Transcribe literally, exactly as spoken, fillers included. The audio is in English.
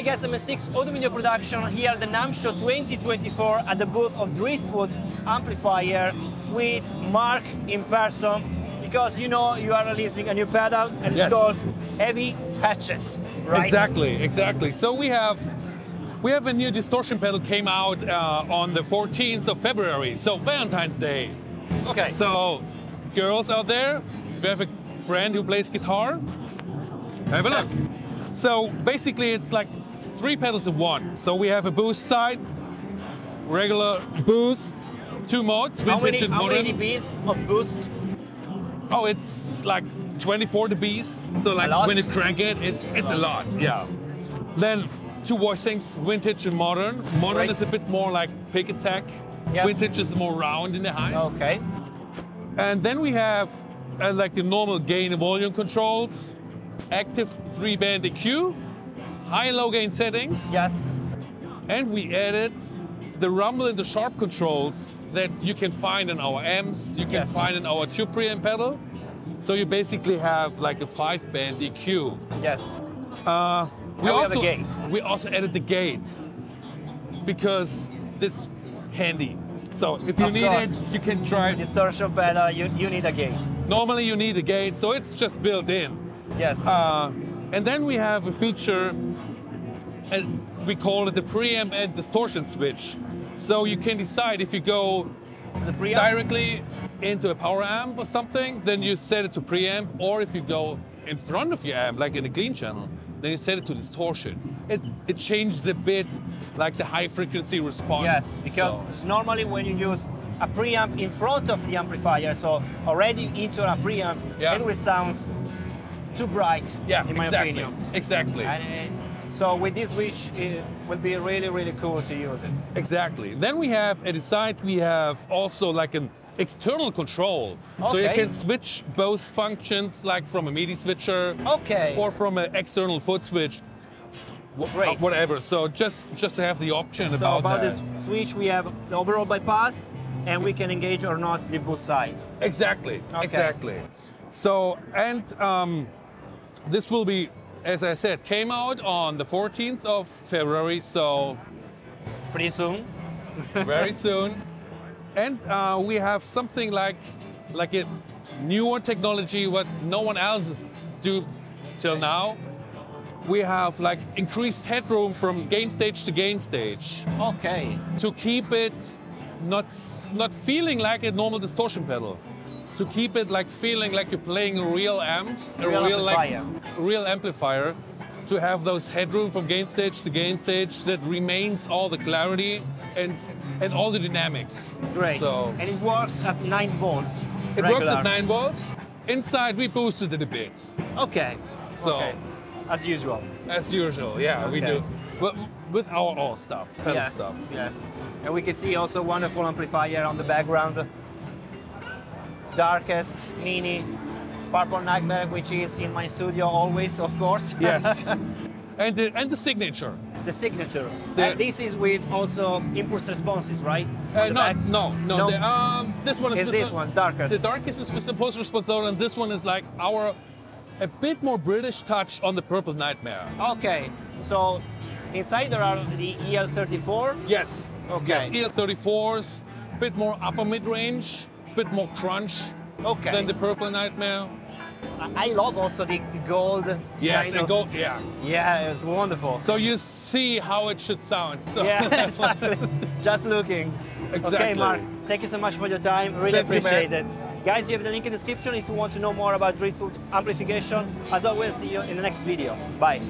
I guess M S X audio video production here at the NAMM Show twenty twenty-four at the booth of Driftwood Amplifier with Mark in person, because you know you are releasing a new pedal and yes. It's called Heavy Hatchet, right? Exactly, exactly. So we have we have a new distortion pedal came out uh, on the fourteenth of February, so Valentine's Day. Okay. So girls out there, if you have a friend who plays guitar, have a look. So basically it's like three pedals in one. So we have a boost side, regular boost, two modes. How many, how many dBs of boost? Oh, it's like twenty-four dBs. So like when you crank it, it's it's a lot. a lot. Yeah. Then two voicings, vintage and modern. Modern right. is a bit more like pick attack. Yes. Vintage is more round in the highs. Okay. And then we have uh, like the normal gain and volume controls, active three-band E Q, high and low gain settings. Yes. And we added the rumble and the sharp controls that you can find in our amps, you can yes. find in our tube preamp pedal. So you basically have like a five-band E Q. Yes. Uh, we and also we have a gate. We also added the gate because it's handy. So if you of need course. it, you can try. Distortion pedal, you, you need a gate. Normally you need a gate, so it's just built in. Yes. Uh, and then we have a feature, and we call it the preamp and distortion switch. So you can decide if you go the preamp directly into a power amp or something, then you set it to preamp, or if you go in front of your amp, like in a clean channel, then you set it to distortion. It, it changes a bit, like the high frequency response. Yes, because so. normally when you use a preamp in front of the amplifier, so already into a preamp, yeah. it will sound too bright, yeah, in my exactly, opinion. Exactly. And, uh, so with this switch, it will be really, really cool to use it. Exactly. Then we have, at the side, we have also like an external control. Okay. So you can switch both functions, like from a MIDI switcher okay. or from an external foot switch, Great. whatever. So just, just to have the option so about, about that. So about this switch, we have the overall bypass, and we can engage or not the boost side. Exactly, okay. exactly. So, and um, this will be, as I said, came out on the fourteenth of February, so... Pretty soon. Very soon. And uh, we have something like, like a newer technology, what no one else is do till now. We have like increased headroom from gain stage to gain stage. Okay. To keep it not, not feeling like a normal distortion pedal. To keep it like feeling like you're playing a real amp, a real, real, amplifier. Like, real amplifier, to have those headroom from gain stage to gain stage that remains all the clarity and and all the dynamics. Great. So, and it works at nine volts. It regular. works at nine volts. Inside we boosted it a bit. Okay. So okay. as usual. As usual, yeah, okay. we do. Well, with our all stuff, pedal yes, stuff. Yes. And we can see also wonderful amplifier on the background. Darkest Nini, Purple Nightmare, which is in my studio always, of course. Yes. and the and the signature. The signature. The, and this is with also Impulse Responses, right? Uh, no, no, no, no. The, um, this one is, is this one, Darkest. The Darkest is with Impulse Response, and this one is like our a bit more British touch on the Purple Nightmare. Okay. So inside there are the E L thirty-four. Yes. Okay. Yes, E L thirty-fours, a bit more upper mid range. Bit more crunch okay. than the Purple Nightmare. I love also the, the gold. Yes, the gold. Yeah, yeah, it's wonderful. So you see how it should sound. So yeah, exactly. Just looking. Exactly. Okay, Mark. Thank you so much for your time. Really Same appreciate it, guys. You have the link in the description if you want to know more about Driftwood amplification. As always, see you in the next video. Bye.